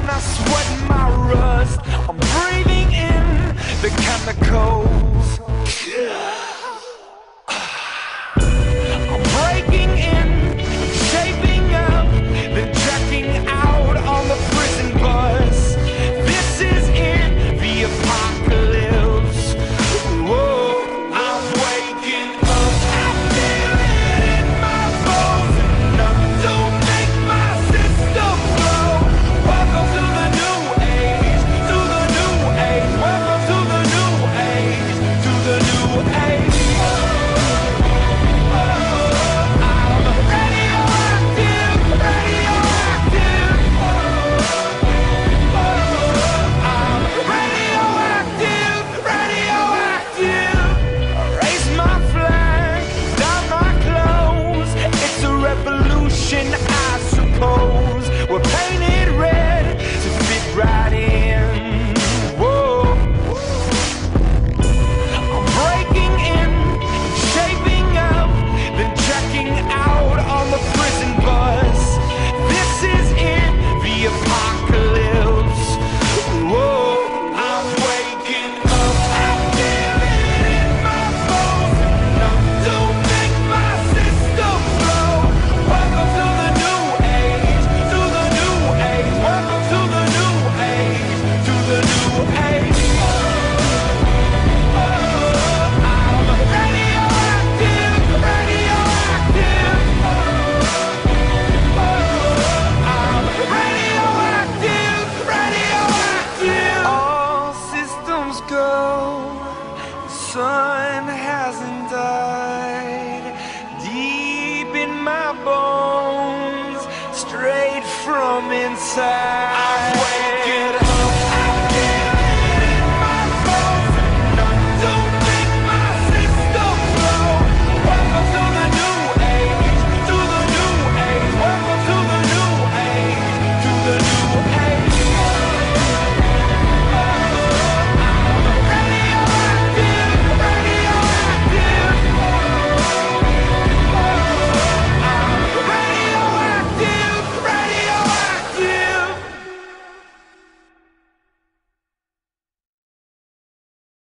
when I sweat my rust. I'm breathing in the chemicals. I'm breaking in, shaping up, then checking out on the prison bus. This is it, the apocalypse. Whoa, I'm waking up. I feel it in my bones, enough to make my system blow. Welcome to the new age, to the new age. Welcome to the new age, to the new age. I suppose we're painted red to fit right in. Whoa, I'm breaking in, shaping up, then checking out on the prison bus. This is it, the apocalypse. Whoa, I'm waking up. I feel it in my bones, enough to make my system blow. Welcome to the new age, to the new age. Welcome to the new age, to the new age. I'm radioactive, radioactive. I'm radioactive, radioactive. All systems go. The sun hasn't died. Deep in my bones, straight from inside.